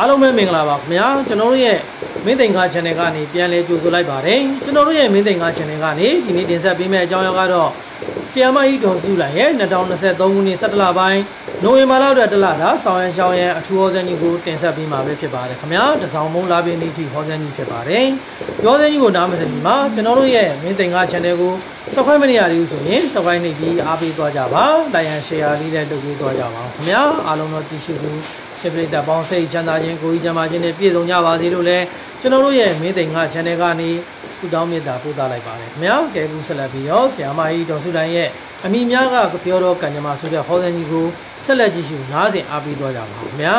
အားလုံးပဲမင်္ဂလာပါခင်ဗျာကျွန်တော်တို့ရဲ့မင်းသိမ်ခါ channel ကနေပြန်လဲကြိုဆိုလိုက်ပါတယ်ကျွန်တော်တို့ရဲ့မင်းသိမ်ခါ channel ကနေဒီနေ့တင်ဆက်ပေးမယ့်အကြောင်းအရာကတော့ဆီယမကြီးဒေါ်စုလှိုင်ရဲ့2023ခုနှစ်17လပိုင်းနိုဝင်ဘာလအတွက်တလတာဆောင်ရန်ရှောင်းရန်အထူးဟောစံကြီးကိုတင်ဆက်ပေးမှာပဲဖြစ်ပါတယ်ခင်ဗျာတစောင်းမုံလာပြင်းလေးထိဟောစံကြီးဖြစ်ပါတယ်ဟောစံကြီးကိုနားမစင်ပါကျွန်တော်တို့ရဲ့မင်းသိမ်ခါ channel ကို subscribe မနေရသေးဘူးဆိုရင် subscribe နေပြီးအားပေးသွားကြပါတိုင်ရန် share လေးနဲ့လုပ်ပေးသွားကြပါခင်ဗျာအားလုံးတော့ကြည့်ရှုပြီးချစ်ပရိသတ်ပေါင်းစိတ်ချမ်းသာခြင်းကိုယ်ကြီးချမ်းသာခြင်းနဲ့ပြည့်စုံကြပါစေလို့လည်းကျွန်တော်တို့ရဲ့မင်းသိမ်ခါ channel ကနေကုတောင်းမေတ္တာပို့သလိုက်ပါတယ်ခင်ဗျာကဲကူဆက်လက်ပြီးရောဆီယမကြီးဒေါ်စုလှိုင်ရဲ့အမိများကပြောတော့ကံကြမ္မာဆိုတဲ့ဟောစံကြီးကိုဆက်လက်ကြည့်ရှုနားဆင်အားပေးသွားကြပါခင်ဗျာ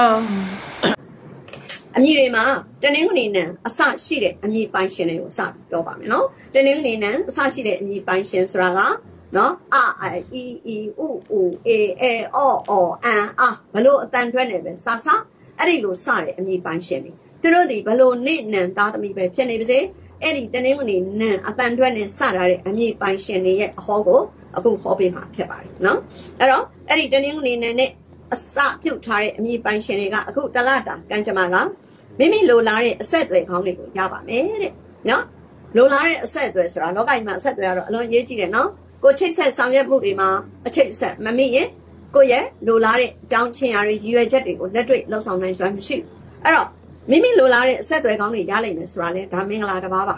အမိတွေမှာတနင်္ဂနွေနံအစရှိတဲ့အမိပိုင်ရှင်တွေကိုအစပြောပါမယ်နော်တနင်္ဂနွေနံအစရှိတဲ့အမိပိုင်ရှင်ဆိုတာကနော် I E E O O A A O O N A ဘလို့အတန်ထွက်နေပဲစာစာအဲ့ဒီလိုစတဲ့အမိပိုင်ရှင်တွေသူတို့ဒီဘလို့နေ့နံသားသမီးပဲဖြစ်နေပါစေအဲ့ဒီတနင်္ဂနွေနံအတန်ထွက်နေစတာတဲ့အမိပိုင်ရှင်တွေရဲ့အဟောကိုအခုဟောပေးမှာဖြစ်ပါတယ်နော်အဲ့တော့အဲ့ဒီတနင်္ဂနွေနံနဲ့အစပြုတ်ထားတဲ့အမိပိုင်ရှင်တွေကအခုတလတာကံကြမ္မာကမိမိလိုလားတဲ့အဆက်တွေကောင်းတွေကိုရပါမယ်တဲ့နော်လိုလားတဲ့အဆက်တွေဆိုတာလောကကြီးမှာအဆက်တွေကတော့အလွန်ရေးကြည့်တယ်နော်ကိုချိတ်ဆက်ဆောင်ရွက်မှုတွေမှာအချိတ်ဆက်မမိရင်ကိုရဲ့လိုလားတဲ့အကြောင်းချင်းရာတွေရည်ရွယ်ချက်တွေကိုလက်တွေ့လှုပ်ဆောင်နိုင်စွမ်းမရှိဘူးအဲ့တော့မိမိလိုလားတဲ့အဆက်အသွယ်ကောင်းတွေရလိမ့်မယ်ဆိုတာလဲဒါမင်္ဂလာတစ်ပါးပါ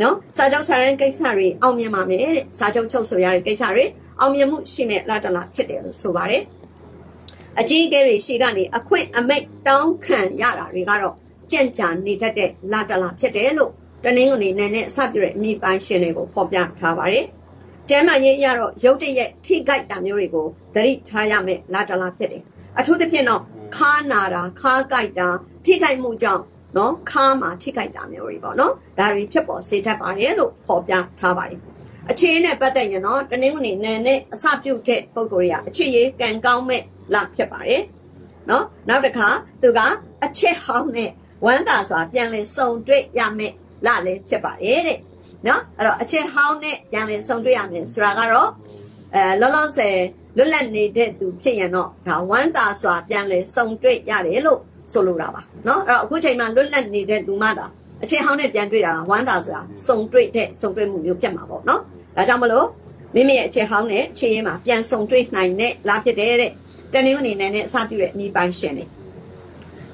နော်စာချုပ်စာရင်းကိစ္စတွေအောင်မြင်ပါမယ်တဲ့စာချုပ်ချုပ်ဆိုရတဲ့ကိစ္စတွေအောင်မြင်မှုရှိမဲ့လာတလာဖြစ်တယ်လို့ဆိုပါတယ်အကြီးအကဲတွေရှိကနေအခွင့်အမိန့်တောင်းခံရတာတွေကတော့ကြံ့ကြာနေတတ်တဲ့လာတလာဖြစ်တယ်လို့တနင်္ဂနွေနဲ့အစပြုတဲ့အမိပိုင်းရှင်တွေကိုဖော်ပြထားပါတယ်ကျမ်းမာရေးအရတော့ရုပ်တရက်ထိခိုက်တာမျိုးတွေကိုသတိထားရမယ်လာတလာဖြစ်တယ်အထူးသဖြင့်တော့ခါနာတာခါကြိုက်တာထိခိုက်မှုကြောင့်နော်ခါမှာထိခိုက်တာမျိုးတွေပေါ့နော်ဒါတွေဖြစ်ပေါ်စေတတ်ပါတယ်လို့ဖော်ပြထားပါတယ်အခြေအနေနဲ့ပတ်သက်ရင်တော့တနင်္ဂနွေနဲ့အစပြုတ်တဲ့ပုံကိုယ်ရအခြေရေးကံကောင်းမဲ့လာဖြစ်ပါတယ်နော်နောက်တစ်ခါသူကအချက်ဟောင်းနဲ့ဝမ်းသာစွာပြန်လည်ဆုံတွေ့ရမယ်လာလည်းဖြစ်ပါတယ်တဲ့နော်အဲ့တော့အချက်ဟောင်းနဲ့ပြန်လည်ဆုံတွေ့ရမယ်ဆိုတာကတော့လောလောဆယ်လွတ်လပ်နေတဲ့သူဖြစ်ရင်တော့ဒါဝမ်းသာစွာပြန်လည်ဆုံတွေ့ရတယ်လို့ဆိုလိုတာပါနော်အဲ့တော့အခုချိန်မှာလွတ်လပ်နေတဲ့လူမှသာအချက်ဟောင်းနဲ့ပြန်တွေ့တာဝမ်းသာစွာဆုံတွေ့မှုမျိုးဖြစ်မှာပေါ့နော်ဒါကြောင့်မလို့မိမိရဲ့အချက်ဟောင်းနဲ့အချက်ရင်းမှာပြန်ဆုံတွေ့နိုင်တဲ့လားဖြစ်တယ်တဲ့တနင်္ဂနွေနဲ့အစပြုတဲ့အမိပိုင်းရှင်တွေ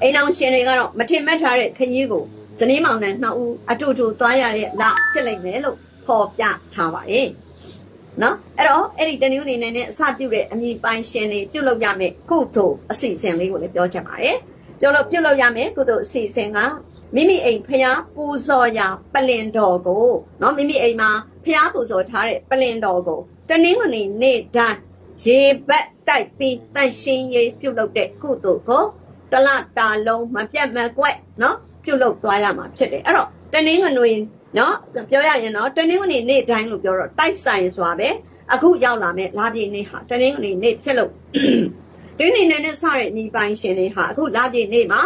အိမ်အောင်ရှင်တွေကတော့မထင်မှတ်ထားတဲ့ခရီးကိုဇနီးမောင်နှံနှစ်ဦးအတူတူသွားရတဲ့လဖြစ်လိမ့်မယ်လို့ဖော်ပြထားပါတယ်။နော်အဲ့တော့အဲ့ဒီတနင်္ဂနွေနဲ့အစပြုတဲ့အမိပိုင်းရှင်တွေပြုတ်လောက်ရမယ်ကုသိုလ်အစီအစဉ်လေးကိုလည်းပြောချင်ပါတယ်။ပြုတ်လောက်ရမယ်ကုသိုလ်အစီအစဉ်ကမိမိအိမ်ဖျားပူဇော်ရာပလင်တော်ကိုနော်မိမိအိမ်မှာဖျားပူဇော်ထားတဲ့ပလင်တော်ကိုတနင်္ဂနွေနေ့တိုင်းရေဘက်တိုက်ပြီးတန့်ရှင်းရေးပြုတ်လောက်တဲ့ကုသိုလ်ကိုတလတာလုံးမပြတ်မကွက်နော်ပြုတ်လောက်သွားရမှာဖြစ်တယ်အဲ့တော့တနင်္ဂနွေနော်ပြောရရင်တော့တနင်္ဂနွေနေ့တိုင်းလို့ပြောတော့တိုက်ဆိုင်စွာပဲအခုရောက်လာမဲ့လာပြည့်နေ့ဟာတနင်္ဂနွေနေ့ဖြစ်လို့ဒီနေ့နဲ့စတဲ့ညီပိုင်ရှင်တွေဟာအခုလာပြည့်နေ့မှာ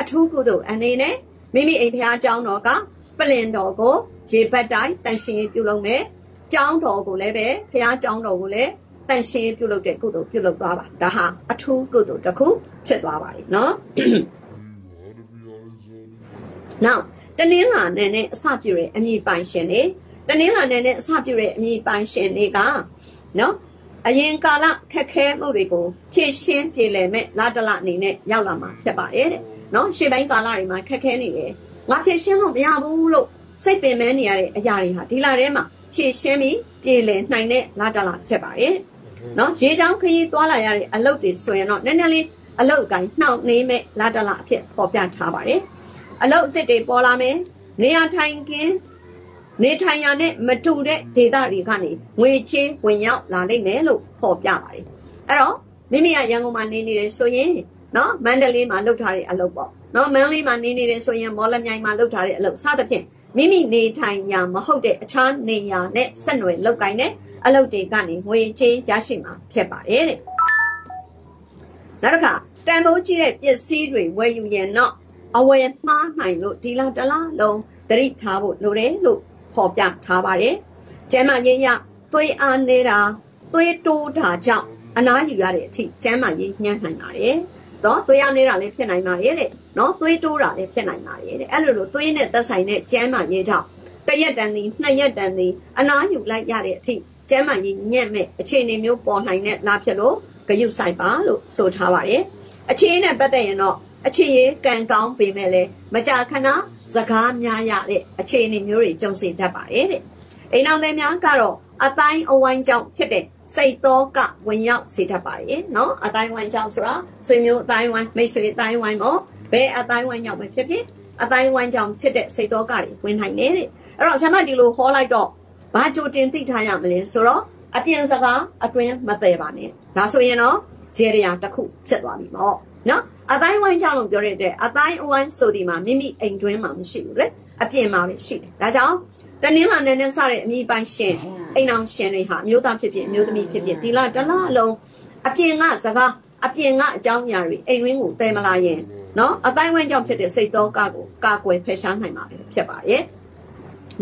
အထူးကုသိုလ်အနေနဲ့မိမိအိမ်ဖျားကျောင်းတော်ကပလင်တော်ကိုရေဘက်တိုင်းတန်ရှင်ရေးပြုတ်လုပ်မယ်ကျောင်းတော်ကိုလည်းပဲဖျားကျောင်းတော်ကိုလည်းတန်ရှင်ရေးပြုတ်လုပ်တဲ့ကုသိုလ်ပြုတ်လုပ်သွားပါဒါဟာအထူးကုသိုလ်တစ်ခုဖြစ်သွားပါလိမ့်နော်နောက်တနင်္လာနေ့နဲ့အစပြုတဲ့အမိပိုင်ရှင်တွေတနင်္လာနေ့နဲ့အစပြုတဲ့အမိပိုင်ရှင်တွေကနော်အရင်ကာလခက်ခဲမှုတွေကိုဖြည့်ရှင်းပြေလည်မဲ့လာတလအနေနဲ့ရောက်လာမှာဖြစ်ပါရဲ့တဲ့နော်ရှေ့ပိုင်းကာလတွေမှာခက်ခဲနေတယ်ငါဖြည့်ရှင်းလို့မရဘူးလို့စိတ်ပင်ပန်းနေရတဲ့အရာတွေဟာဒီလထဲမှာဖြည့်ရှင်းပြီးပြေလည်နိုင်တဲ့လာတလဖြစ်ပါရဲ့နော်ရေချောင်းခရီးသွားလာရတဲ့အလုပ်တွေဆိုရင်တော့နည်းနည်းလေးအလုပ်ကိုင်းနှောင့်နှေးမဲ့လာတလအဖြစ်ပေါ်ပြထားပါရဲ့အလုပ်အသစ်တွေပေါ်လာမယ်နေရာထိုင်ခင်းနေထိုင်ရာနဲ့မတူတဲ့ဒေသတွေကနေငွေချေးဝင်ရောက်လာနိုင်မယ်လို့ဖော်ပြပါတယ်အဲ့တော့မိမိကရန်ကုန်မှာနေနေတယ်ဆိုရင်နော်မန္တလေးမှာလုပ်ထားတဲ့အလုပ်ပေါ့နော်မန္တလေးမှာနေနေတယ်ဆိုရင်မော်လမြိုင်မှာလုပ်ထားတဲ့အလုပ်စသဖြင့်မိမိနေထိုင်ရာမဟုတ်တဲ့အခြားနေရာနဲ့ဆက်နွယ်လုပ်ကိုင်းတဲ့အလုပ်တွေကနေငွေချေးရရှိမှာဖြစ်ပါတယ်တဲ့နောက်တစ်ခါတန်ဖိုးကြီးတဲ့ပစ္စည်းတွေဝယ်ယူရင်တော့အဝယ်မှားနိုင်လို့ဒီလားတလားလုံးသတိထားဖို့လိုတယ်လို့ဖော်ပြထားပါတယ်။ကျန်းမာရေးရသွေးအားနေတာသွေးတိုးတာကြောင့်အနားယူရတဲ့အထိကျန်းမာရေးညှိနှိုင်းနိုင်ပါတယ်။ တော့တွေးရနေတာလည်းဖြစ်နိုင်ပါရဲ့တဲ့နော်တွေးတိုးတာလည်းဖြစ်နိုင်ပါရဲ့တဲ့အဲ့လိုလိုတွေးနဲ့သက်ဆိုင်တဲ့ကျမ်းမာရေးကြောင့်တစ်ရက်တန်သည်နှစ်ရက်တန်သည်အနားယူလိုက်ရတဲ့အထိကျမ်းမာရေးညံ့မဲ့အခြေအနေမျိုးပေါ်နိုင်တဲ့လားဖြစ်လို့ဂရုစိုက်ပါလို့ဆိုထားပါရဲ့အခြေအနေနဲ့ပတ်သက်ရင်တော့အခြေရေးကံကောင်းပေမဲ့လည်းမကြာခဏစကားများရတဲ့အခြေအနေမျိုးတွေကြုံစေတတ်ပါရဲ့တဲ့အိမ်အောင်တွေများကတော့အတိုင်းအဝိုင်းကြောင့်ဖြစ်တဲ့စိတ်တော့ကဝင်ရောက်စေတတ်ပါရဲ့နော်အတိုင်းဝိုင်းကြောင့်ဆိုတာဆွေမျိုးအတိုင်းဝိုင်းမိတ်ဆွေအတိုင်းဝိုင်းပေါ့ဘယ်အတိုင်းဝိုင်းကြောင့်ပဲဖြစ်ဖြစ်အတိုင်းဝိုင်းကြောင့်ဖြစ်တဲ့စိတ်တော့ကတွေဝင်နိုင်တယ်တဲ့အဲ့တော့ဆရာမဒီလိုဟောလိုက်တော့ဘာကြိုတင်သိထားရမလဲဆိုတော့အပြင်စကားအတွင်းမပယ်ပါနဲ့ဒါဆိုရင်တော့ဂျေရီယာတစ်ခုဖြစ်သွားပြီပေါ့နော်အတိုင်းဝိုင်းကြောင့်လို့ပြောရတဲ့အတိုင်းအဝိုင်းဆိုဒီမှာမိမိအိမ်တွင်းမှာမရှိဘူးလေအပြင်မှာပဲရှိတယ်ဒါကြောင့်တနင်္လာနေ့နဲ့စတဲ့အမိပိုင်ရှင်အိမ်အောင်ရှင်တွေဟာအမျိုးသားဖြစ်ဖြစ်အမျိုးသမီးဖြစ်ဖြစ်ဒီလတလလုံးအပြင်ကစကားအပြင်ကအကြောင်းအရာတွေအိမ်တွင်းကိုတည်မလာရင်နော်အတိုင်းဝိုင်းကြောင့်ဖြစ်တဲ့စိတ်တော့ကကိုကာကွယ်ဖယ်ရှားနိုင်မှာဖြစ်ပါရဲ့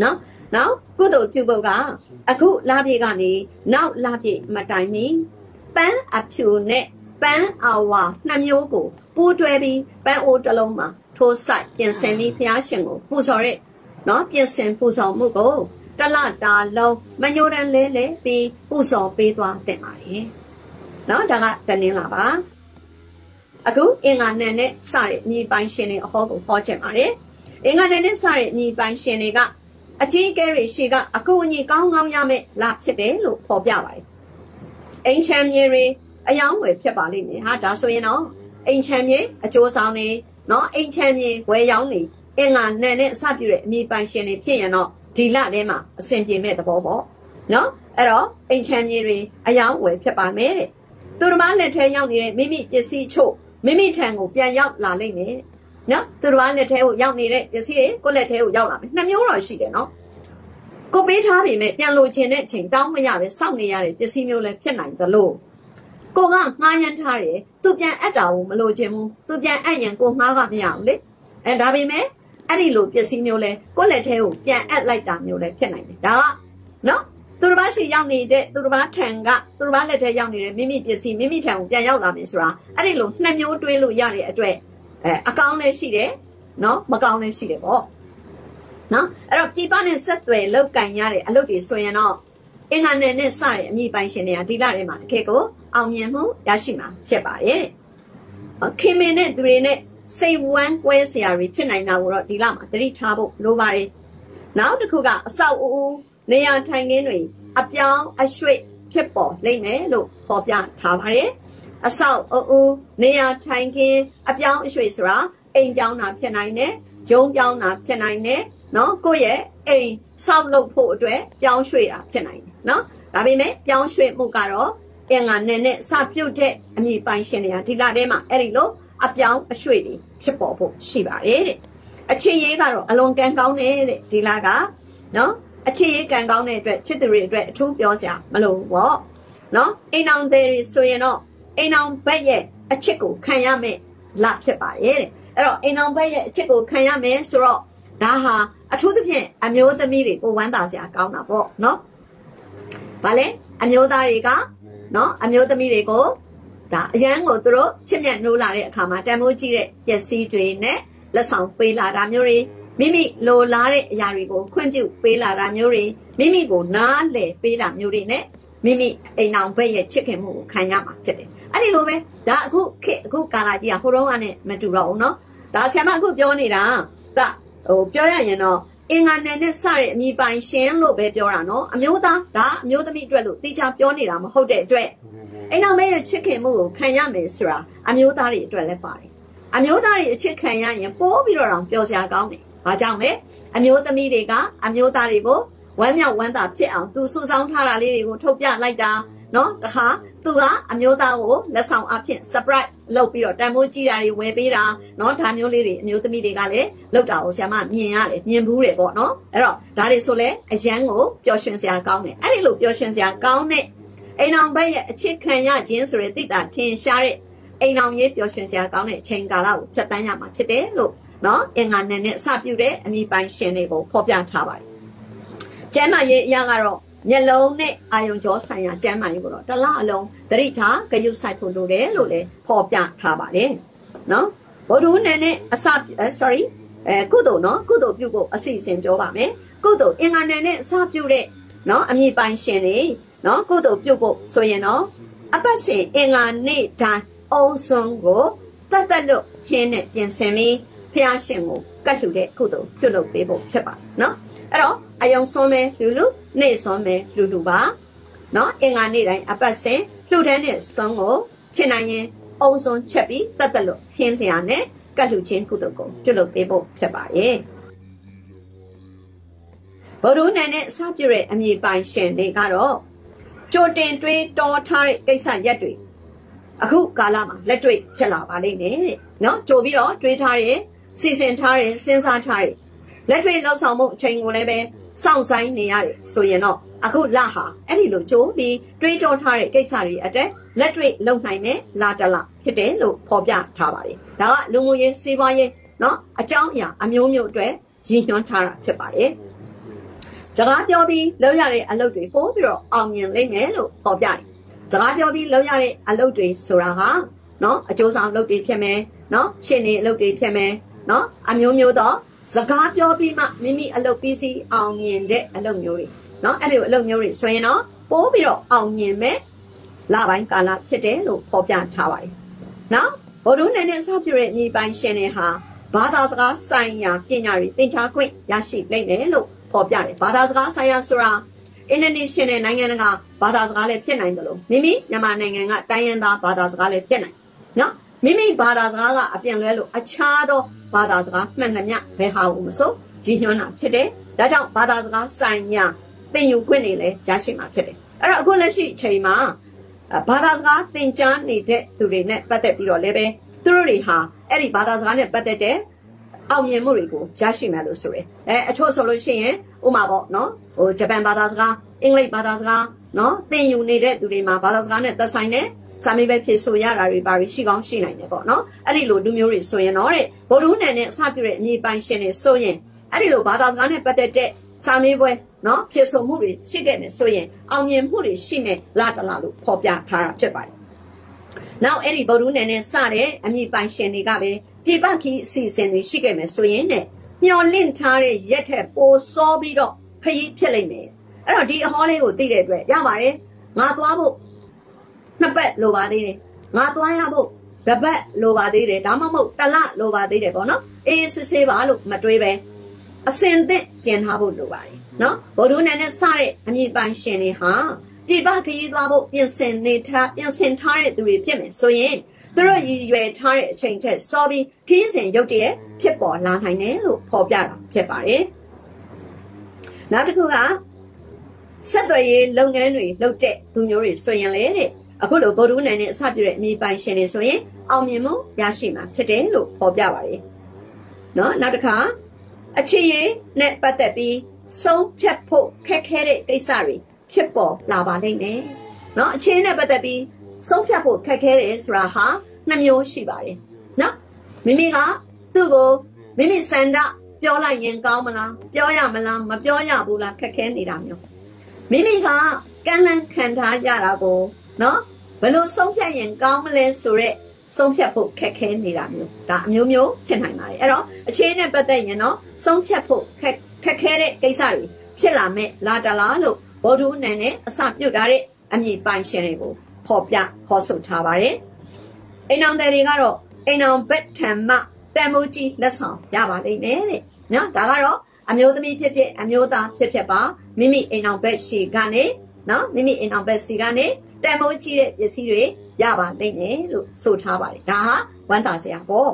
နော်နောက်ကုသိုလ်ပြုဖို့ကအခုလာပြေကနေနောက်လာပြေမတိုင်မီပန်းအဖြူနဲ့ပန်းအဝါနှစ်မျိုးကိုပူးတွဲပြီးပန်းအိုးတစ်လုံးမှာထိုးဆိုင်ပြင်ဆင်ပြီးဘုရားရှင်ကိုပူဇော်တဲ့နော်ပြင်ဆင်ပူဇော်မှုကိုတလတာလုံးမညိုတန်လဲလဲပြီးပူဇော်ပေးသွားတင်ပါလေနော်ဒါကတနင်္လာပါအခုအင်္ဂါနဲ့စတဲ့မြေပိုင်းရှင်တွေအဟောကိုဟောချင်ပါတယ်အင်္ဂါနဲ့စတဲ့မြေပိုင်းရှင်တွေကအကြီးအကဲတွေရှိကအကူအညီကောင်းကောင်းရမယ်လာဖြစ်တယ်လို့ဖော်ပြပါတယ်အိမ်ချမ်းမြေတွေအယောင်ဝယ်ဖြစ်ပါလိမ့်မယ်ဟာဒါဆိုရင်တော့အိမ်ချမ်းမြေအကျိုးဆောင်နေနော်အိမ်ချမ်းမြေဝယ်ရောင်းနေအင်္ဂါနဲ့အစပြုတဲ့အမြေပိုင်ရှင်တွေဖြစ်ရင်တော့ဒီလထဲမှာအဆင်ပြေမဲ့သဘောပေါ့နော်အဲ့တော့အိမ်ချမ်းမြေတွေအယောင်ဝယ်ဖြစ်ပါမယ်တဲ့သူတော်မလက်ထဲရောက်နေတဲ့မိမိပစ္စည်းချို့မိမိထံကိုပြန်ရောက်လာလိမ့်မယ်နော်သူတော်မလက်ထဲကိုရောက်နေတဲ့ပစ္စည်းတွေကိုလက်ထဲကိုရောက်လာမယ်နှစ်မျိုးတော့ရှိတယ်နော်ကိုပေးထားပေမဲ့ပြန်လို့ချင်တဲ့အချိန်တောင်းမရပဲစောင့်နေရတဲ့ပစ္စည်းမျိုးလည်းဖြစ်နိုင်သလိုကိုကငှားရမ်းထားတယ်သူပြန်အပ်တာကိုမလို့ချင်ဘူးသူပြန်အပ်ရင်ကိုငှားကမရဘူးလေအဲဒါပေမဲ့အဲ့ဒီလိုပစ္စည်းမျိုးလဲကိုလက်ထဲကိုပြန်အပ်လိုက်တာမျိုးလည်းဖြစ်နိုင်တယ်ဒါကနော်သူတစ်ပါးရှိရောက်နေတဲ့သူတစ်ပါးထံကသူတစ်ပါးလက်ထဲရောက်နေတဲ့မိမိပစ္စည်းမိမိထံကိုပြန်ရောက်လာမယ်ဆိုတာအဲ့ဒီလိုနှစ်မျိုးတွဲလို့ရတဲ့အတွက်အကောင်းလည်းရှိတယ်နော်မကောင်းလည်းရှိတယ်ပေါ့နော်အဲ့တော့ပြပနဲ့ဆက်သွယ်လောက်ကင်ရတဲ့အလုပ်တွေဆိုရင်တော့အင်္ဂါနဲ့စတဲ့အမြင့်ပိုင်းရှင်တွေကဒီလထဲမှာတကယ်ကိုအောင်မြင်မှုရရှိမှာဖြစ်ပါရဲ့ခင်မင်းနဲ့သူတွေနဲ့စိတ်ဝမ်းကွဲစရာတွေဖြစ်နိုင်တာကိုတော့ဒီလမှာသတိထားဖို့လိုပါတယ်နောက်တစ်ခုကအဆောက်အဦနေရာထိုင်ခင်းတွေအပြောင်းအရွှေ့ဖြစ်ပေါ်လိမ့်မယ်လို့ဖော်ပြထားပါတယ်အဆောက်အဦနေရာထိုင်ခင်းအပြောင်းအရွှေ့ဆိုတာအိမ်ပြောင်းတာဖြစ်နိုင်တယ်ရုံးပြောင်းတာဖြစ်နိုင်တယ်နော်ကိုယ့်ရဲ့အိမ်ဆောက်လုပ်ဖို့အတွက်ပြောင်းရွှေ့တာဖြစ်နိုင်တယ်နော်ဒါပေမဲ့ပြောင်းရွှေ့မှုကတော့အင်္ဂါနဲ့စပြုတ်တဲ့အမြေပိုင်ရှင်တွေကဒီလထဲမှာအဲ့ဒီလိုအပြောင်းအရွှေ့တွေဖြစ်ပေါ်ဖို့ရှိပါတယ်တဲ့အချစ်ရေးကတော့အလွန်ကံကောင်းတယ်တဲ့ဒီလကနော်အချစ်ရေးကံကောင်းတဲ့အတွက်ချစ်သူတွေအတွက်အထူးပြောစရာမလိုဘောနော်အိမ်အောင်တွေဆိုရင်တော့အိမ်အောင်ဘက်ရဲ့အချစ်ကိုခံရမယ်လဖြစ်ပါတယ်တဲ့အဲ့တော့အိမ်အောင်ဘက်ရဲ့အချစ်ကိုခံရမယ်ဆိုတော့ဒါဟာအထူးသဖြင့်အမျိုးသမီးတွေကိုဝမ်းသာစရာကောင်းတာပေါ့နော်။ဘာလဲအမျိုးသားတွေကနော်အမျိုးသမီးတွေကိုဒါအရန်ကိုသူတို့ချစ်မြတ်နိုးလာတဲ့အခါမှာတန်ဖိုးကြီးတဲ့ပစ္စည်းတွေနဲ့လက်ဆောင်ပေးလာတာမျိုးတွေမိမိလိုလားတဲ့အရာတွေကိုခွင့်ပြုပေးလာတာမျိုးတွေမိမိကိုနားလည်ပေးတာမျိုးတွေနဲ့မိမိအိမ်အောင်ဘက်ရဲ့ချစ်ခင်မှုကိုခံရမှာဖြစ်တယ်။အဲ့ဒီလိုပဲဒါအခုခေတ်အခုကာလကြီးကဟိုတုန်းကနဲ့မတူတော့ဘူးနော်။ဒါဆရာမအခုပြောနေတာဒါဟိုပြောရရင်တော့အင်္ဂါနဲ့စတဲ့အမြေပိုင်ရှင်လို့ပဲပြောတာနော်အမျိုးသားဒါအမျိုးသမီးအတွက်လို့တိကျပြောနေတာမဟုတ်တဲ့အတွက်အိမ်အောင်မဲရဲ့ချစ်ခင်မှုကိုခံရမယ်ဆိုတာအမျိုးသားတွေအတွက်လည်းပါတယ်အမျိုးသားတွေအချစ်ခံရရင်ပိုးပြီးတော့တောင်ပျော်စရာကောင်းတယ်ဘာကြောင့်လဲအမျိုးသမီးတွေကအမျိုးသားတွေကိုဝမ်းမြောက်ဝမ်းသာဖြစ်အောင်သူစုဆောင်းထားတာလေးတွေကိုထုတ်ပြလိုက်တာနော်တခါသူကအမျိုးသားကိုလက်ဆောင်အဖြစ် surprise လုပ်ပြီးတော့တန်ဖိုးကြီးတာတွေဝယ်ပေးတာနော်ဒါမျိုးလေးတွေအမျိုးသမီးတွေကလည်းလောက်တာကိုဆရာမမြင်ရတယ်မြင်ဘူးတယ်ပေါ့နော်အဲ့တော့ဒါတွေဆိုလဲအရန်ကိုပျော်ရွှင်စရာကောင်းတယ်အဲ့ဒီလိုပျော်ရွှင်စရာကောင်းတဲ့အိမ်အောင်ဘက်ရဲ့အချစ်ခံရခြင်းဆိုတဲ့သိတာထင်ရှားတဲ့အိမ်အောင်ရဲ့ပျော်ရွှင်စရာကောင်းတဲ့အချိန်ကာလကိုဖြတ်တန်းရမှာဖြစ်တယ်လို့နော်အင်္ဂါနဲ့စပြုတဲ့အမိပိုင်ရှင်တွေကိုဖော်ပြထားပါတယ်ကျမ်းမာရေးအရာကတော့မျက်လုံးနဲ့အာယုံကြောဆိုင်ရာကျန်းမာရေးကိုတော့တစ်လအလုံးသတိထားဂရုစိုက်ဖို့လိုတယ်လို့လည်းဖော်ပြထားပါတယ်။ နော်ဘောရုံနဲ့နဲ့အစ sorry ကုသိုလ်နော်ကုသိုလ်ပြုဖို့အစီအစဉ်ပြောပါမယ်ကုသိုလ်အင်္ဂါနဲ့အစပြုတဲ့နော်အမြင့်ပိုင်းရှင်တွေနော်ကုသိုလ်ပြုဖို့ဆိုရင်နော်အပတ်စဉ်အင်္ဂါနေ့တိုင်းအုံဆုံးကိုတတ်တတ်လို့ခင်းနဲ့ပြင်ဆင်ပြီးဖျားရှင်ကိုကတ်လှူတဲ့ကုသိုလ်ပြုလုပ်ပေးဖို့ဖြစ်ပါနော်အဲ့တော့အယုံဆုံးပဲလူလူနေ့ဆုံးပဲလူလူပါနော်အင်္ဂါနေ့တိုင်းအပတ်စဉ်လှူဒန်းတဲ့ဆုံးကိုချင်နိုင်ရင်အုံဆုံးချက်ပြီးတတ်တတ်လို့ခင်းလျာနဲ့ကတ်လှူခြင်းကုသိုလ်ကိုပြုလုပ်ပေးဖို့ဖြစ်ပါရဲ့ဘုရုဏနဲ့အစပြုတဲ့အမြဲပိုင်ရှင်တွေကတော့ကြိုတင်တွေးတောထားတဲ့ကိစ္စရက်တွေအခုကာလမှာလက်တွေ့ဖြစ်လာပါလိမ့်မယ်တဲ့နော်ကြိုပြီးတော့တွေးထားတယ်စီစဉ်ထားတယ်စဉ်းစားထားတယ်လက်တွေ့လှုပ်ဆောင်မှုအချိန်ကိုလည်းပဲစောင့်ဆိုင်နေရတယ်ဆိုရင်တော့အခုလဟာအဲ့ဒီလိုကြိုပြီးတွေးတောထားတဲ့ကိစ္စတွေအတက်လက်တွေ့လုပ်နိုင်မယ်လာတလဖြစ်တယ်လို့ဖော်ပြထားပါတယ်ဒါကလူမှုရေးစေပွားရေးနော်အကြောင်းအရာအမျိုးမျိုးအတွက်ရည်ညွှန်းထားတာဖြစ်ပါတယ်စကားပြောပြီးလုပ်ရတဲ့အလုပ်တွေပို့ပြီးတော့အောင်မြင်လိမ့်မယ်လို့ပေါ်ပြတယ်။စကားပြောပြီးလုပ်ရတဲ့အလုပ်တွေဆိုတာဟာနော်အကျိုးဆောင်အလုပ်တွေဖြစ်မယ်နော်ရှင်နေအလုပ်တွေဖြစ်မယ်နော်အမျိုးမျိုးသောစကားပြောပြီးမှမိမိအလုပ်ပြီးစီအောင်မြင်တဲ့အလုပ်မျိုးတွေနော်အဲ့ဒီအလုပ်မျိုးတွေဆိုရင်တော့ပို့ပြီးတော့အောင်မြင်မယ်လပိုင်းကာလဖြစ်တယ်လို့ပေါ်ပြထားပါတယ်။နော်ဘုရုနဲ့နဲ့စပြတဲ့မြေပိုင်ရှင်တွေဟာဘာသာစကားဆိုင်ရာပညာတွေသင်ကြားခွင့်ရရှိနိုင်တယ်လို့ပေါ်ပြတယ်ဘာသာစကားဆိုင်ရာဆိုတာ international နိုင်ငံတကာဘာသာစကားလည်းဖြစ်နိုင်တယ်လို့မိမိမြန်မာနိုင်ငံကတိုင်းရင်းသားဘာသာစကားလည်းဖြစ်နိုင်နော်မိမိဘာသာစကားကအပြင်လွဲလို့အခြားသောဘာသာစကားမှန်သမျှဘယ်ဟာကိုမဆိုကြီးညွှန်းတာဖြစ်တယ်ဒါကြောင့်ဘာသာစကားဆိုင်ရာသင်ယူခွင့်တွေလည်းရရှိမှာဖြစ်တယ်အဲ့တော့အခုလက်ရှိအချိန်မှာဘာသာစကားသင်ကြားနေတဲ့သူတွေနဲ့ပတ်သက်ပြီးတော့လည်းပဲသူတို့တွေဟာအဲ့ဒီဘာသာစကားနဲ့ပတ်သက်တဲ့အောင်မြင်မှုတွေကိုရရှိမယ်လို့ဆိုရယ်အချို့ဆိုလို့ရှိရင်ဥမာပေါ့နော်ဟိုဂျပန်ဘာသာစကားအင်္ဂလိပ်ဘာသာစကားနော်သင်ယူနေတဲ့သူတွေမှာဘာသာစကားနဲ့သက်ဆိုင်တဲ့စာမေးပွဲဖြေဆိုရတာတွေပါပြီးရှိကောင်းရှိနိုင်တယ်ပေါ့နော်အဲ့ဒီလိုလူမျိုးတွေဆိုရင်တော့တဲ့ဗုဒ္ဓနာနဲ့အစပြုတဲ့အမြဲပိုင်ရှင်တွေဆိုရင်အဲ့ဒီလိုဘာသာစကားနဲ့ပတ်သက်တဲ့စာမေးပွဲနော်ဖြေဆိုမှုတွေရှိခဲ့မယ်ဆိုရင်အောင်မြင်မှုတွေရှိမယ်လာတလာလို့ဖော်ပြထားတာဖြစ်ပါတယ်နောက်အဲ့ဒီဗုဒ္ဓနာနဲ့စတဲ့အမြဲပိုင်ရှင်တွေကပဲပြပခီအစီအစဉ်တွေရှိခဲ့မယ်ဆိုရင်နဲ့မျောလင့်ထားတဲ့ရက်ထက်ပိုစောပြီးတော့ခရီးဖြစ်လိမ့်မယ်အဲ့တော့ဒီအဟောလေးကိုသိတဲ့အတွက်ရပါတယ်ငါသွားဖို့နှစ်ပတ်လိုပါသေးတယ်ငါသွားရဖို့တစ်ပတ်လိုပါသေးတယ်ဒါမှမဟုတ်တစ်လလိုပါသေးတယ်ပေါ့နော်အေးစစ်ဆေးပါလို့မတွေးပဲအစင်သင့်ပြင်ထားဖို့လိုပါတယ်နော်ဗုဒ္ဓနာနဲ့စတဲ့အမြင့်ပိုင်ရှင်တွေဟာပြပခရီးသွားဖို့ပြင်ဆင်ထားတဲ့သူတွေဖြစ်မယ်ဆိုရင်သူတို့ရည်ရွယ်ထားတဲ့အချိန်ထက်စောပြီးခီးစဉ်ရုပ်တရက်ဖြစ်ပေါ်လာနိုင်တယ်လို့ဖော်ပြတာဖြစ်ပါတယ်။နောက်တစ်ခုကဆက်သွယ်ရေးလုပ်ငန်းတွေလုပ်တဲ့သူမျိုးတွေဆိုရင်လေတဲ့အခုလိုဗုဒ္ဓနာနဲ့အစပြုတဲ့အမြဲပိုင်ရှင်တွေဆိုရင်အောင်မြင်မှုရရှိမှာဖြစ်တယ်လို့ဖော်ပြပါတယ်။နော်နောက်တစ်ခါအခြေရေးနဲ့ပတ်သက်ပြီးဆုံးဖြတ်ဖို့ခက်ခဲတဲ့ကိစ္စတွေဖြစ်ပေါ်လာပါလိမ့်မယ်။နော်အခြေနဲ့ပတ်သက်ပြီးဆုံးဖြတ်ဖို့ခက်ခဲတယ်ဆိုတာဟာနှစ်မျိုးရှိပါတယ်နော်မိမိကသူ့ကိုမိမိစန္ဒပြောလိုက်ရင်ကောင်းမလားပြောရမလားမပြောရဘူးလားခက်ခဲနေတာမျိုးမိမိကကန့်လန့်ခံထားရတာကိုနော်ဘယ်လိုဆုံးဖြတ်ရင်ကောင်းမလဲဆိုတော့ဆုံးဖြတ်ဖို့ခက်ခဲနေတာမျိုးဒါအမျိုးမျိုးဖြစ်နိုင်ပါတယ်အဲ့တော့အခြေအနေနဲ့ပတ်သက်ရင်တော့ဆုံးဖြတ်ဖို့ခက်ခဲတဲ့ကိစ္စတွေဖြစ်လာမဲ့လာတလားလို့ဘောဓုနန်နဲ့အစပြုတ်ထားတဲ့အမြဲပိုင်ရှင်တွေကိုဖော်ပြခေါ်ဆိုထားပါတယ်။အိမ်အောင်တယ်တွေကတော့အိမ်အောင်ဘက်ထံမှတန်မိုးကြီးလက်ဆောင်ရပါလိမ့်မယ်တဲ့။နော်ဒါကတော့အမျိုးသမီးဖြစ်ဖြစ်အမျိုးသားဖြစ်ဖြစ်ပါမိမိအိမ်အောင်ဘက်ရှိကနေနော်မိမိအိမ်အောင်ဘက်စီကနေတန်မိုးကြီးတဲ့ပစ္စည်းတွေရပါလိမ့်မယ်လို့ဆိုထားပါတယ်။ဒါဟာဝမ်းသာစရာပေါ့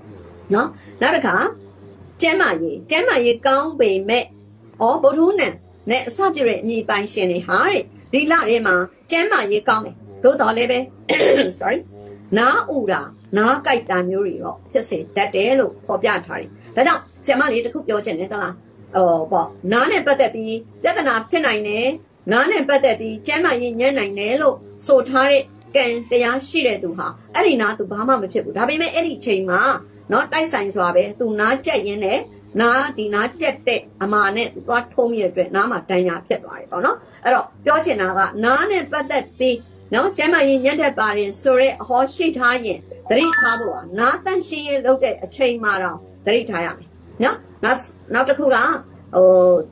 ။နော်နောက်တစ်ခါကျမ်းမာရေးကောင်းပေမဲ့ဗုဒ္ဓနံနဲ့အစပြုတဲ့အညီပိုင်ရှင်တွေဟာတဲ့ဒီလထဲမှာကျမ်းမာရေးကောင်းတယ်သို့တော်လည်းပဲ sorry နားဥတာနားကြိုက်တာမျိုးတွေတော့ဖြစ်စေတတ်တယ်လို့ဖော်ပြထားတယ်။ဒါကြောင့်ဆရာမလေးတခုပြောချင်တယ်ဟုတ်လား။ပေါ့နားနဲ့ပတ်သက်ပြီးပြဿနာဖြစ်နိုင်တယ်။နားနဲ့ပတ်သက်ပြီးကျန်းမာရေးညံ့နိုင်တယ်လို့ဆိုထားတဲ့ကံတရားရှိတဲ့သူဟာအဲ့ဒီနားသူဘာမှမဖြစ်ဘူး။ဒါပေမဲ့အဲ့ဒီချိန်မှာနော်တိုက်ဆိုင်စွာပဲသူနားကြက်ရင်းနဲ့နားကြက်တဲ့အမာနဲ့သူသွားထုံးရတဲ့အတွက်နားမှာဒဏ်ရာဖြစ်သွားတယ်ပေါ့နော်။အဲ့တော့ပြောချင်တာကနားနဲ့ပတ်သက်ပြီးနော်ကျမ်းမာရေးညံ့တဲ့ပါတယ်ဆိုရဲအဟောရှိထားရင် Tari Taboa, Nathan she looked at a chain mara, Tari Tayami. No, not a Kuga, oh,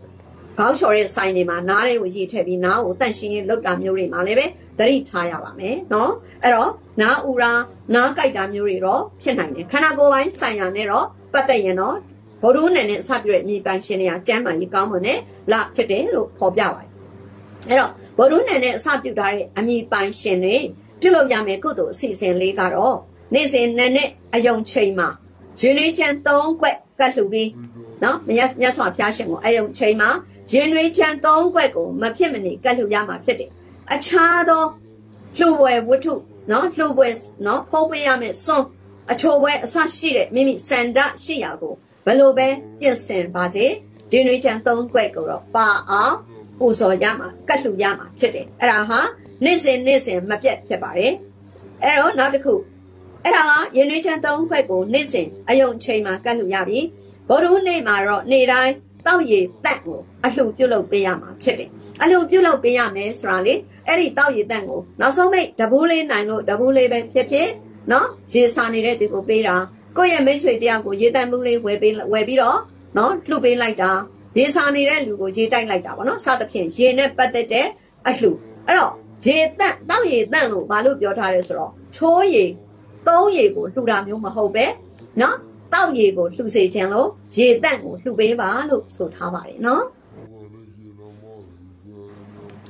Kausore Sainima, Nare with it heavy now, then she looked at Muri Maleve, Tari Tayabame, no, at all, Na Ura, Na Kaidamuri Ro, Chenai, Kanagoa, Sayanero, but they know, Porun and it saturate me by Shenia, Gemma, Yamone, La Tete, Pobiawai. At all, Porun and it saturate me by Shene, Pilo Yame Kudu, season later all. Nisin Nene, a young chema. Generation don't quack, got to be. No, yes, my passion, a young chema. Generation don't quack, my chimney, got to Yama Teddy. A chado, Luwe would too. No, Luwes, no, Pobiame, so. A chowe, sashi, mimi, send that she ago. Belobe, yes, send Bazi. Generation don't quack, or ba ah, Uso Yama, got to Yama Teddy. Araha, Nisin, my pet, Tabari. Arrow, not a cool. Era, you need to don't quite go, listen. I don't change my Galuyabi. Boru name, I wrote, need I? Tell ye tango. I hope you love Biama, chipping. I hope you love Biama, surely. Eddie, tell ye tango. Now so make the bully, I know the bully, chippy. No, she's sunny, let it go beta. Go and make sure Diago, ye damn bully, webby all. No, to be like that. This sunny, let you go, ye dang like that. No, South of King, she never but the day. I flew. Oh, ye tell ye tango, Balu, your tires raw. Cho ye. Tao ye go to Ram Yuma Hobe, no? Tao ye go to say Jello, Jay Dango to Beva look so Tavari, no?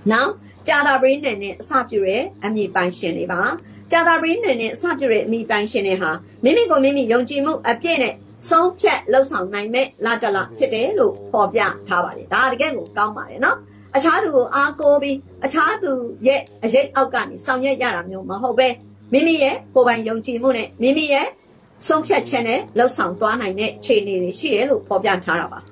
Now, Jada Brin and it saturate and me by Sheniba. Jada Brin and it saturate me by Sheneha. Mimigo Mimi Yonjimu, a pianet, so chat low sound nine met, Ladala, Tete, look, Pobia, Tavari, that again will come by, no? A child who are Gobi, a child who yet a jet Afghani, some yet Yaram Yuma Hobe. Mimi ye, go by young Timune, Mimi ye, some chat channel, love sound one and net chain, she look for Yantaraba.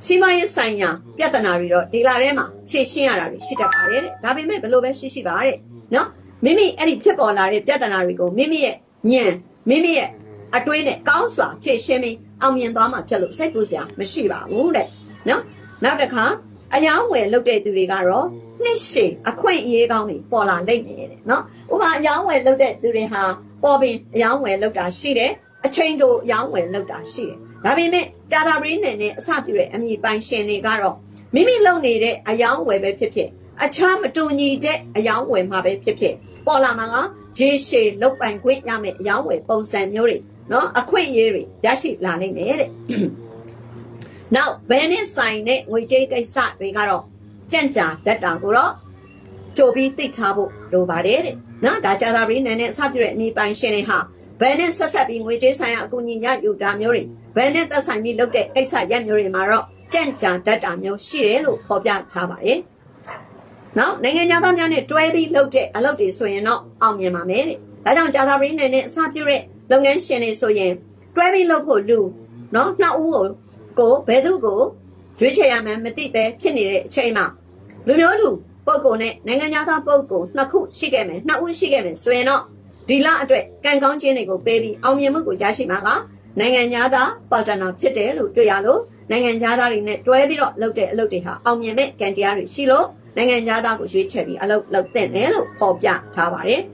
Sima is Sanya, Yatanari, Dilarema, Chisiara, Shitapare, Rabbi Mebelobe Shishibare. No, Mimi, any people are Yatanarigo, Mimi ye, Nye, Mimi ye, a twin, Gauswa, Cheshemi, Amiandama, Telu, Sepusia, Meshiva, Wounded. No, not a car, a young way looked at the Rigaro. Nishi, a quaint ye gummy, Paula lady, no? Uma young way looked at Duriha, Bobby, young way looked at Shide, a change of young way looked at Shide. Rabbi me, Jada Rin and it saturate and me by Shane Garo. Mimi low needed a young way by Pippi. A charm do needed a young way, my Pippi. Paula Manga, J. She looked and quit yammy, young way, bones and muri. No, a quaint yeary, dash it, landing it. Now, when it signed it, we take a sat regaro. Jenja, that Danguro Joby, the table, do by it. Now that Jadarin and it saturate me by Sheneha. When it's a sapping which is I agoniya, you damn yuri. When it does I me look at Exa Yamuri Maro, Jenja, that damn you, she look for Yan Tabay. Now, Nangan Yaman, 12 looked at a lovely so you know, Amyama made it. I don't Jadarin and it saturate, long and shene so yam. 12 local do. No, not all. Go, better go. 最近人们没得白骗你的钱嘛？六六六，报告呢？人家要他报告，那苦是给们，那苦是给们，所以呢，对啦对，刚刚见那个 baby， 后面某个家是嘛个？人家他保证了，吃得了，对呀喽。人家他里呢，准备了，留得留得下，后面没跟第二日是喽。人家他过去吃的，留留得呢喽，好呀，他话的。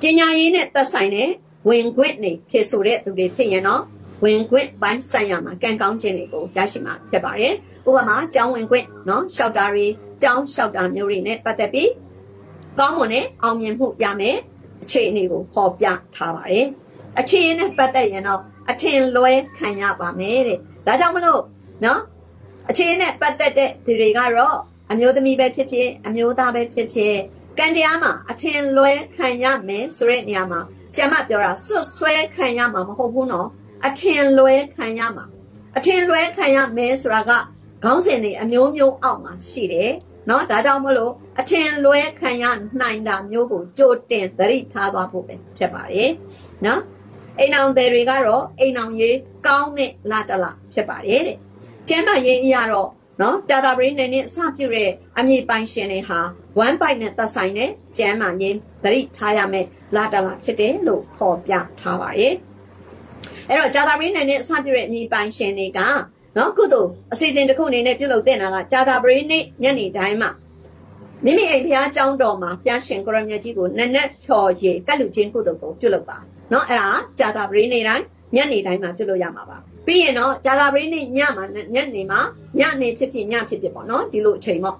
今年呢，他生呢，文官呢，接受的都得听人咯。 When quit by Sayama, can count Jenigo, Yashima, Tabare, Obama, John Winquit, no, Shoutari, John Shoutan Urine, but the bee, Gomone, Omian Hoop Yame, Chenigo, Hopia, Tabare, a chin, but they, you know, a tin loy, Kanyaba made it. Rajamolo, no, a chin, but that the Rigaro, a mutami bepti, a mutabe tipti, Gandiama, a tin loy, Kanyame, Sereniama, Samapura, so swear Kanyama, Hobuno. A tin loy Kanyama. A tin loy Kanyam Miss Raga. Gonsini, a new mew alma, she de. No, Dadamolo. A tin loy Kanyam, nine damn yogo, Joe ten, 30 tababu, Chepare. No? A noun de regaro, a noun ye, gaume, latala, Chepare. Gemma ye yaro. No, Dadabrin and it sapure, a me by Sheneha. One by Netta sign, Gemma ye, 30 tayame, latala, chete, look, Hopia, Tavare. Error Jadarin and it saturate me by Shenika. No good though. A season the cone in a pillow dinner, Jadarin, Yanni Dima. 你们爱偏讲到嘛，偏想个人家几个，那条件各路艰苦的过，就了吧。那啊，家大不里内人，伢内来嘛，就了亚嘛吧。比如喏，家大不里内伢嘛，伢内嘛，伢内偏偏伢偏偏啵，喏，第六期嘛。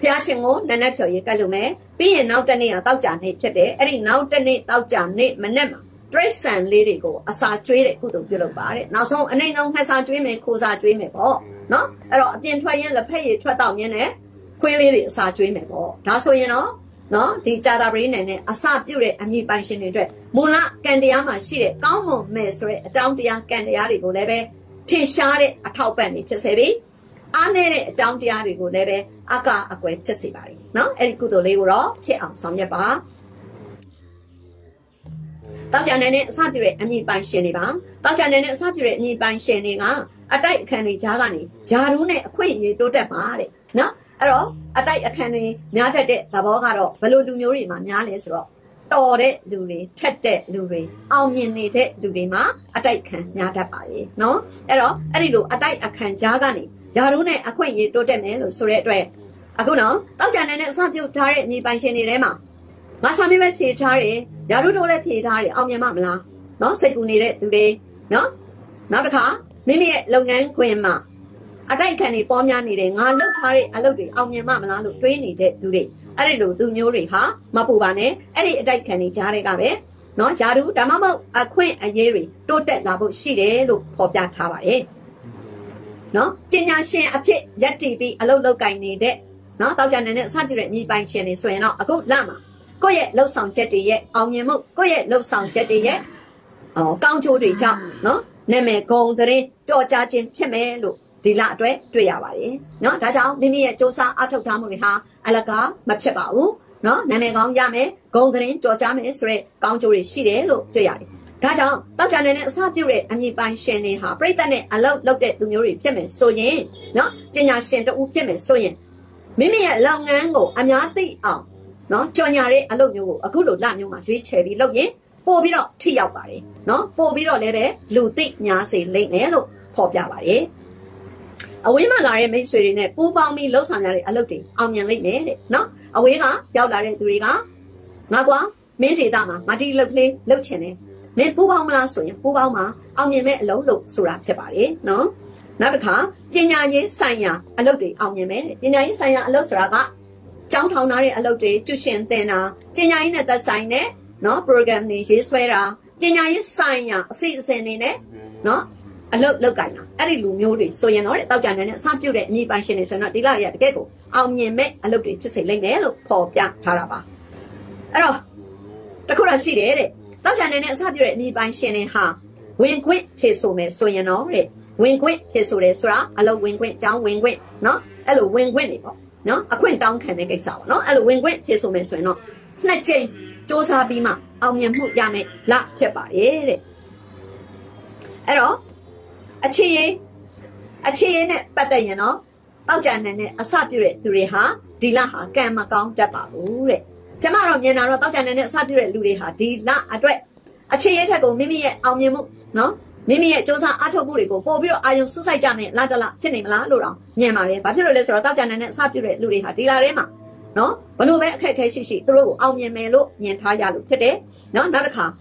Piasimo, nana choye kalume, piye nautane atau jane chede, eri nautane atau jane menema. Dresan liri go, asa chui re kudu julu bare. Naso ane nong hasa chui me kusa chui me bo, no? Ero pian chui yen lepe ye chui tau yen eh, kui liri asa chui me bo. Naso yen no, di jada beri nene asa jure amni pansi ni jue. Mula kandia ma sire, kamu mesre, jauh dia kandia rigo lebe, tisare atau pani pesebi. Aneh jauh dia rigu lebe, agak aku tersibari. No, elikudo leuro, ciam samnya bah. Taujan nenek sabjure ni bangsi ni bang. Taujan nenek sabjure ni bangsi ni ang. Adai akan ni jaga ni, jaru ne kui ni doda mari. No, ero adai akan ni niada de tabogaro, belu dunyuri ma niada esro. Tore duri, tete duri, awin ni tete duri ma adai akan niada bari. No, ero elilu adai akan jaga ni. Jaru ne aku ini doa melu surat doa. Aku no, tau jangan ne sahaja cari ni panjang ni lema. Masa ni macam cari, jaru doa cari, awam macam mana? No sekuni le tu le, no, nampak tak? Ni ni lengan kue macam. Ada ikan ni pomnya ni le, ngalau cari, alau tu awam macam mana lu tuin ni le tu le. Ada lu tu nyuri ha, mampu bane. Ada ikan ni cari kabe, no jaru dah mampu aku ini doa labu si le lu kopja kabai. No, jangan sih abjad jadi bi alau lau kain ni dek. No, tau jangan nenek sah direct ni bang sih ni soya no. Aku lama. Kau ye lau sang jadi ye, awam mu. Kau ye lau sang jadi ye. Oh, kau curi cak. No, nenek kong teri cuaca jen cemeh lu dilak dua dua ya wari. No, dah jauh. Mimi ye cuaca atau tamu ni ha. Alakah macam bau. No, nenek kong ya me kong teri cuaca me soya kau curi si dek lu dua ya. Dah jauh. Tau jangan nenek sah direct ni bang sih ni ha. Perita ni alau lau dek tu nyuri cemeh soya. No, jangan sih tu cemeh soya. Mimi ya lau ngan go, amnya ti aw. No, jangan re alau nyu, aku lu lam nyu macam cebi lau ye. Pobiro tiaw bari. No, pobiro lebe luti nyasi lene lu kopya bari. Awei mana re macam suri ne, pobang mi lau samnya re alau ti, amnya lene. No, awei ka, jauh lari tu rika. Ngakwa, mesti dama, macam lau le, lau cene. Mesti pobang mula soya, pobang mah, amnya me lau lu surap cebari. No. Nampak? Jangan ye saya, alau di awam ni. Jangan ye saya alau seraba. Jauh tahun hari alau di cucian tena. Jangan ini ada saya ni, no program ni je suara. Jangan ye saya si seni ni, no alau laukan. Ada lumio di, so yang orang tahu jangan ni sampai ni ni pasien ni sana di lari ada keko. Awam ni alau di cuci lagi alau kopya teraba. Ero, tak kurang sih deh. Tahu jangan ni sampai ni pasien ni ha. Win win pesume so yang orang. Wingwing, Yesus Yesuslah, alu wingwing, jauh wingwing, no, alu wingwing ni, no, aku yang down kan yang kisah, no, alu wingwing, Yesus Yesus no, nanti josa bima, awam mu jame, la cepat ye, ero, aci ni betul no, tau jangan ni asal tu le ha, di lah ha, kan macam cepat le, cemarom ni nara tau jangan ni asal tu le ha, di lah adui, aci ni cakap mimi ye awam mu, no. Mimi ye josa atau muri ko, pobiro ayam susah jamin, lada la, cini la, lurang, ni mari, tapi lulus orang tahu jangan nenek sabi lulus lulih hati la rema, no, penuh kekeh sisi, terus awam melu, ni thaya lu, cede, no, narakah,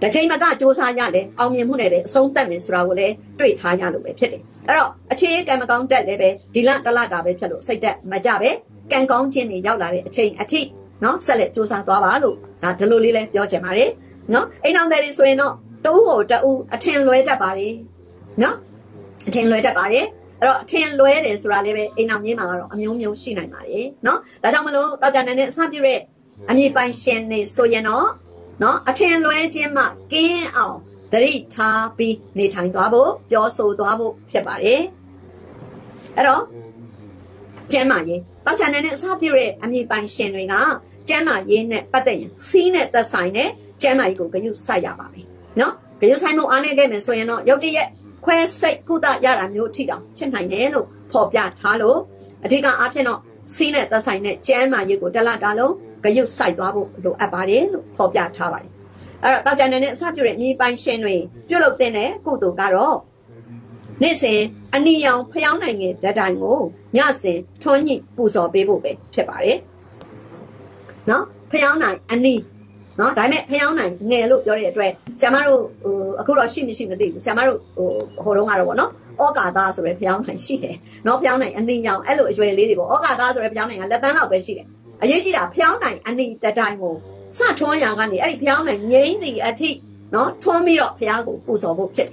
dah cini macam josa ya le, awam mune le, sontan le, surau le, tui thaya lu le, cede, erok, cini kaya macam dah le be, dilan dalan dah be, cede, sejak macam be, kan kong cini jauh la le, cini ati, no, selek josa tua baru, nah terlalu li le, jauh cemari, no, inang dari soe no. Tahu, aten luar dah bari, no, aten luar dah bari. Kalau aten luar ni surah lebe, enam ni malah, amyum si nai mari, no. Tadi malu, tadi nenek sabi re, amyum pansen ni soya no, no. Aten luar je mak keng aw, dari tapi ni tang tua bo, jauh tua bo sebari. Kalau je mak ye, tadi nenek sabi re, amyum pansen ni ngah, je mak ye ne, betul, si ne tersai ne, je mak itu kau saya bari. No, kerja saya mau aneh deh, misalnya no, yau dia kuasa kuda jalan yau tidak, cina ini lo, popya thalo, adikah apa no, si ne tasai ne, cema ye kuda la thalo, kerja saya tu abu lo apa deh lo, popya thawai. Erat tau jangan ne, saya jual ni pansen ni, jual tu ne kudu karo. Ni se, ani yang payau ni ni dah dah ngo, ni se, cuni busa bebu be, siapa deh? နော်ဖျောင်းနိုင်အနီးနော်ဒါပေမဲ့ဖျောင်းနိုင်ငယ်လို့ပြောတဲ့အတွက်ဆရာမတို့ဟိုအခုတော့ရှိမရှိမသိဘူးဆရာမတို့ဟိုတော့ကတော့ဗောနော်ဩကာသဆိုရယ်ဖျောင်းနိုင်ရှိတယ်နော်ဖျောင်းနိုင်အနီးရောင်အဲ့လိုအရွယ်လေးတွေဗောဩကာသဆိုရယ်ဖျောင်းနိုင်ကလက်သန်းလောက်ပဲရှိတယ်အရေးကြီးတာဖျောင်းနိုင်အနီးတစ်တိုင်းကိုစထွန်းရံကနေအဲ့ဒီဖျောင်းနိုင်ငိမ့်သည်အထိနော်ထွန်းပြီးတော့ဖျားကိုပူဇော်ဖို့ဖြစ်တယ်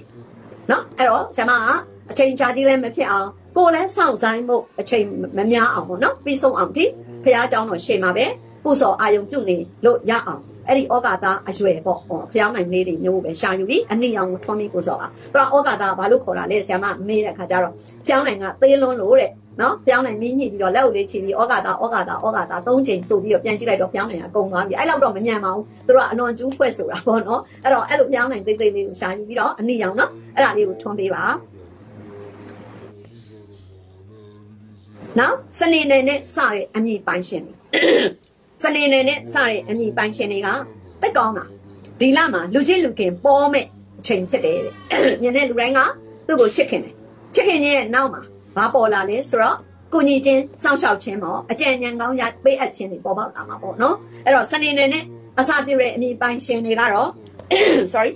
နော်အဲ့တော့ဆရာမကအချိန်ကြာကြီးလည်းမဖြစ်အောင်ကိုလည်းစောင့်ဆိုင်မှုအချိန်မများအောင်ပေါ့နော်ပြီးဆုံးအောင်ဒီဖျားเจ้าတော့ရှေ့မှာပဲပူဇော်အာယုံပြုနေလို့ရအောင်အဲ့ဒီဩကာသအရွယ်ပေါ့ဖျားနိုင်လေးတွေမျိုးပဲရှာယူပြီးအနည်းအောင်ထွန်းပြီးပူဇော်ပါသူကဩကာသဘာလို့ခေါ်တာလဲဆရာမမေးတဲ့ခါကျတော့ဖျားနိုင်ကသေးလွန်းလို့တဲ့နော်ဖျောင်းနိုင်မိညှိပြီးတော့လက်အုပ်လေးချီပြီးဩကာသဩကာသဩကာသ3ချိန်ဆိုပြီးတော့ပြန်ကြည့်လိုက်တော့ဖျောင်းနိုင်ကအကုန်သွားပြီအဲ့လောက်တော့မမြန်ပါဘူးသူတို့ကအလွန်ကျူးဖွဲ့ဆိုတာပေါ့နော်အဲ့တော့အဲ့လိုဖျောင်းနိုင်သိသိလေးကိုရှာယူပြီးတော့အနည်းအောင်နော်အဲ့ဒါလေးကိုထွန်းပေးပါနော်စနေနေ့နဲ့စတဲ့အမြင့်ပိုင်းရှင်စနေနေ့နဲ့စတဲ့အမြင့်ပိုင်းရှင်တွေကတက်ကောင်းတာဒီလမှာလူချင်းလူခင်ပေါ်မဲ့အချိန်ဖြစ်တယ်တဲ့ညနေလူတိုင်းကသူ့ကိုချစ်ခင်တယ်ချစ်ခင်ရဲ့နောက်မှာဘာပေါ်လာလဲဆိုတော့ကိုညီချင်းစောင့်ရှောက်ခြင်းပေါ့အကြံဉာဏ်ကောင်းရပေးအပ်ခြင်းတွေပေါ်ပေါက်လာမှာပေါ့နော်အဲ့တော့စနေနေ့နဲ့အစပြုတဲ့အမြင့်ပိုင်းရှင်တွေကတော့ sorry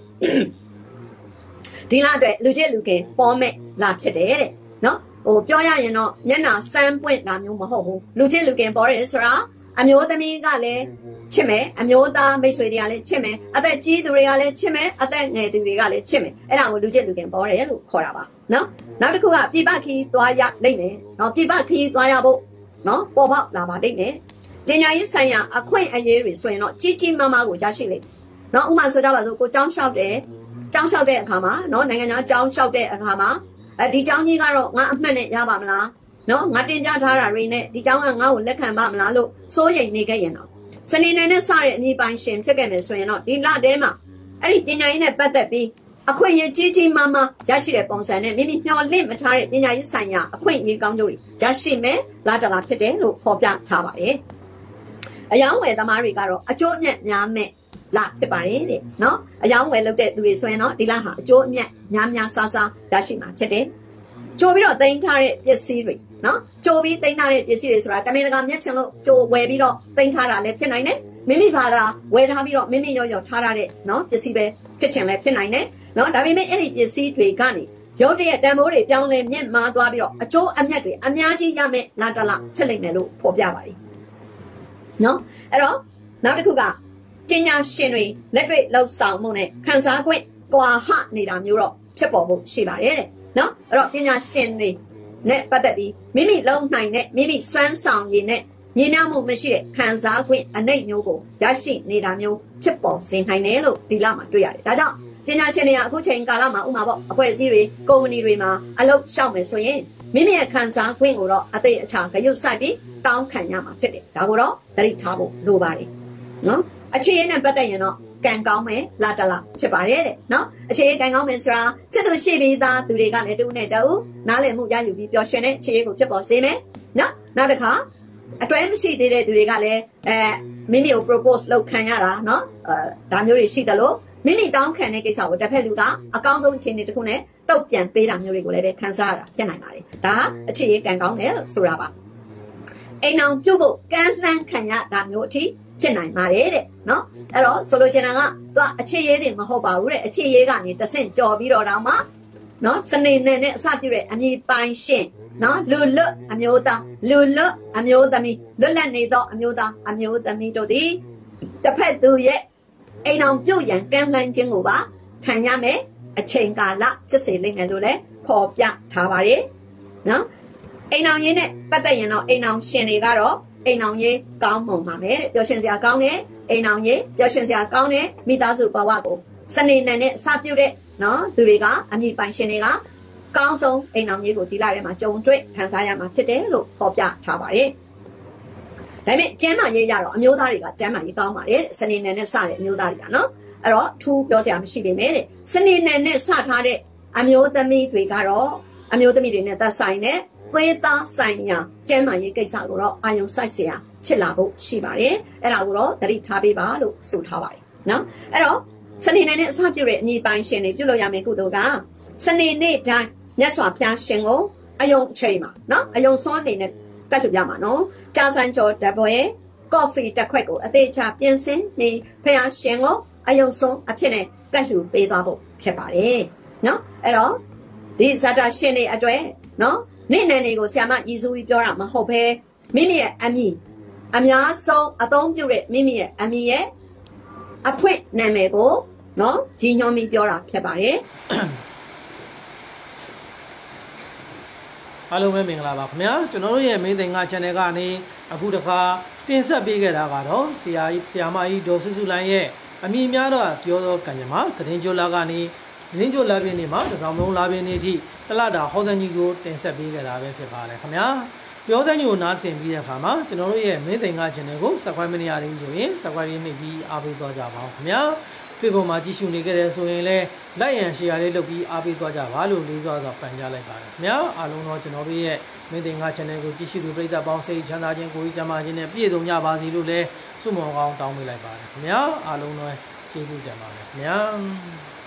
ဒီလအတွက်လူချင်းလူခင်ပေါ်မဲ့လာဖြစ်တယ်တဲ့နော်ဟိုပြောရရင်တော့မျက်နှာစမ်းပွင့်တာမျိုးမဟုတ်ဘူးလူချင်းလူကင်ပေါ်တယ်ဆိုတာအမျိုးသမီးကလည်းချစ်မယ်အမျိုးသားမိတ်ဆွေတွေကလည်းချစ်မယ်အသက်ကြီးသူတွေကလည်းချစ်မယ်အသက်ငယ်သူတွေကလည်းချစ်မယ်အဲ့ဒါကိုလူချင်းလူကင်ပေါ်တယ်လို့ခေါ်တာပါနော်နောက်တစ်ခုကပြပခီးသွားရနိုင်တယ်နော်ပြပခီးသွားရဖို့နော်ပေါ်ပေါက်လာပါနိုင်တယ်ပညာရေးဆိုင်ရာအခွင့်အရေးတွေဆိုရင်တော့ကြီးကြီးမားမားကိုရရှိလိမ့်မယ်နော်ဥပမာဆိုကြပါစို့ကိုကျောင်းလျှောက်တယ်ကျောင်းလျှောက်တဲ့အခါမှာနော်နိုင်ငံသားကျောင်းလျှောက်တဲ့အခါမှာဒီเจ้าကြီးကတော့ငါအမှတ်နဲ့ရပါမလားเนาะငါတင်ကြထားတာတွေနဲ့ဒီเจ้าကငါ့ကိုလက်ခံပါမလားလို့စိုးရိမ်နေခဲ့ရင်တော့စနေနေ့နဲ့စတဲ့အညီပိုင်ရှင်ဖြစ်ခဲ့မယ်ဆိုရင်တော့ဒီလတဲမှာအဲ့ဒီပညာရေးနဲ့ပတ်သက်ပြီးအခွင့်အရေးကြီးကြီးမားမားရရှိတဲ့ပုံစံနဲ့မိမိမျှော်လင့်မထားတဲ့ပညာရေးဆိုင်ရာအခွင့်အရေးကောင်းတွေရရှိမယ်လာတလာဖြစ်တယ်လို့ဖော်ပြထားပါတယ်အယောင်ဝယ်သမားတွေကတော့အကျိုးအမြတ်များမဲ့လာဖြစ်ပါတယ်တဲ့နော်အယောင်ဝယ်လုပ်တဲ့သူတွေဆိုရင်တော့ဒီလဟာအကျိုးအမြတ်များများဆဆရရှိမှာဖြစ်တယ်ကြိုပြီးတော့တင်ထားတဲ့ပစ္စည်းတွေနော်ကြိုပြီးတင်ထားတဲ့ပစ္စည်းတွေဆိုတာတမင်တကာမျက်ချင်လို့ကြိုဝယ်ပြီးတော့တင်ထားတာလည်းဖြစ်နိုင်တယ်မိမိဘာသာဝယ်ထားပြီးတော့မိမိရော့ရော့ထားရတဲ့နော်ပစ္စည်းပဲချက်ချင်လည်းဖြစ်နိုင်တယ်နော်ဒါပေမဲ့အဲ့ဒီပစ္စည်းတွေကနေရုပ်တရက်တန်ဖိုးတွေပြောင်းလဲမြင့်မားသွားပြီးတော့အကျိုးအမြတ်တွေအများကြီးရမယ်လာတလဖြစ်လိမ့်မယ်လို့ဖော်ပြပါတယ်နော်အဲ့တော့နောက်တစ်ခုကပညာရှင်တွေလက်တွေ့လှုပ်ဆောင်မှုနဲ့ခံစားခွင့်ကွာဟနေတာမျိုးတော့ဖြစ်ပေါ်ဖို့ရှိပါတယ်တဲ့နော်အဲ့တော့ပညာရှင်တွေနဲ့ပတ်သက်ပြီးမိမိလုံနိုင်တဲ့မိမိစွမ်းဆောင်ရည်နဲ့ညီမျှမှုမရှိတဲ့ခံစားခွင့်အနိုင်မျိုးကိုရရှိနေတာမျိုးဖြစ်ပေါ်စေနိုင်တယ်လို့ဒီလမှာတွေ့ရတယ်ဒါကြောင့်ပညာရှင်တွေကအခုချိန်ကာလမှာဥမာပေါ့အဖွဲ့အစည်းတွေကုမ္ပဏီတွေမှာအလုပ်ရှောက်မယ်ဆိုရင်မိမိရဲ့ခံစားခွင့်ကိုတော့အသေးအချာဂရုစိုက်ပြီးတောင်းခံရမှာဖြစ်တယ်ဒါကိုတော့သတိထားဖို့လိုပါတယ်နော်အခြေအနေနဲ့ပတ်သက်ရင်တော့ကံကောင်းမယ်လာတလာဖြစ်ပါတယ်တဲ့နော်အခြေအေးကံကောင်းမယ်ဆိုတာချစ်သူရှိပြီးသားသူတွေကလည်းတူနဲ့တူနားလည်မှုရယူပြီးပျော်ရွှင်တဲ့အခြေအေးကိုဖြစ်ပေါ်စေမယ်နော်နောက်တစ်ခါအတွဲမရှိသေးတဲ့သူတွေကလည်းမိမိကို propose လုပ်ခံရတာနော်ဒါမျိုးတွေရှိတယ်လို့မိမိတောင်းခံတဲ့ကိစ္စကိုတစ်ဖက်လူကအကောင်းဆုံးအခြေအနေတစ်ခုနဲ့တုတ်ပြန်ပေးတာမျိုးတွေကိုလည်းပဲခံစားရတာဖြစ်နိုင်ပါတယ်ဒါအခြေအေးကံကောင်းတယ်လို့ဆိုတာပါအိမ်အောင်ပြုတ်ဖို့ကန်းစမ်းခံရတာမျိုးအထိဖြစ်နိုင်ပါတယ်တဲ့နော်အဲ့တော့ဆိုလိုချင်တာကသူအခြေရေးတွေမဟုတ်ပါဘူးတဲ့အခြေရေးကနေတဆင့်ကြော်ပြီးတော့တောင်မှနော်စနေနေ့နဲ့အစပြုတဲ့အမြင့်ပိုင်းရှင်နော်လူလွတ်အမျိုးသားလူလွတ်အမျိုးသမီးလွတ်လပ်နေသောအမျိုးသားအမျိုးသမီးတို့သည်တစ်ဖက်သူရဲ့အိမ်အောင်ပြုတ်ရန်ကမ်းလှမ်းခြင်းကိုပါခံရမယ်အချိန်ကာလဖြစ်စေလိမ့်မယ်လို့လည်းဖော်ပြထားပါတယ်နော်အိမ်အောင်ရင်းနဲ့ပတ်သက်ရင်တော့အိမ်အောင်ရှင်တွေကတော့အိမ်အောင်ရေးကောင်းမွန်ပါမယ်တဲ့ပျော်ရွှင်စရာကောင်းတယ်အိမ်အောင်ရေးပျော်ရွှင်စရာကောင်းတယ်မိသားစုဘဝကိုစနေနေ့နဲ့စပြုတဲ့နော်သူတွေကအမြင့်ပိုင်ရှင်တွေကကောင်းဆုံးအိမ်အောင်ရေးကိုဒီလထဲမှာကြုံတွေ့ခံစားရမှာဖြစ်တယ်လို့ဖော်ပြထားပါတယ်ဒါပေမဲ့ကျန်းမာရေးရတော့အမျိုးသားတွေကကျန်းမာရေးကောင်းပါတယ်စနေနေ့နဲ့စတဲ့အမျိုးသားတွေကနော်အဲ့တော့ထူးပြောစရာမရှိပေမဲ့တဲ့စနေနေ့နဲ့စထားတဲ့အမျိုးသမီးတွေကတော့အမျိုးသမီးတွေနဲ့သက်ဆိုင်တဲ့သွေးသားဆိုင်ရာကျန်းမာရေးကိစ္စကိုတော့အာရုံစိုက်เสียဖြစ်လာဖို့ရှိပါတယ်အဲ့ဒါကိုတော့သတိထားပေးပါလို့ဆိုထားပါတယ်နော်အဲ့တော့စနေနေ့နဲ့အစပြုတဲ့အညီပိုင်ရှင်တွေပြုလုပ်ရမယ့်ကုသိုလ်ကစနေနေ့တိုင်းမြတ်စွာဘုရားရှင်ကိုအယုံချိန်မှာနော်အယုံစွမ်းအနေနဲ့ကတ်ထုတ်ရမှာနော်ကြာစံကျော်ဓာတ်ပွဲ coffee 特快个，阿杯茶变身咪配下鲜哦，阿用送阿片呢，白薯白大布吃白嘞，喏，哎咯，你啥子鲜嘞阿做，喏，你那那个什么艺术表演嘛好拍，咪咪阿咪，阿咪阿送阿东表嘞，咪咪阿咪耶，阿配那美国，喏，今年咪表演吃白嘞。 Hello, saya Mingla Bakmia. Jono ye mending aja nega ni. Aku dekah tensa begi laga doh. Siapa ini dosis ulang ye. Kami miara tiada kanjamal. Tenjo laga ni. Tenjo labi ni mal. Ramu labi ni di. Telah dah kau dan juga tensa begi laga sekarang. Kamiya. Tiada juga nanti begi sama. Jono ye mending aja nego. Sekarang ni ada ini. Sekarang ini bi api dua jawab. Kamiya. Pegu macam siu ni kerja soalnya le, dah yang si ada lebih api tu aja, walau ni tu aja panjang lagi. Mia, alun orang jenar ni, mendengar jenar tu cici tu berita bangsa ikan aja, koi jemaah jenar, biar dunia bahasa lu le, semua orang tahu milai. Mia, alun orang cici jemaah. Mia.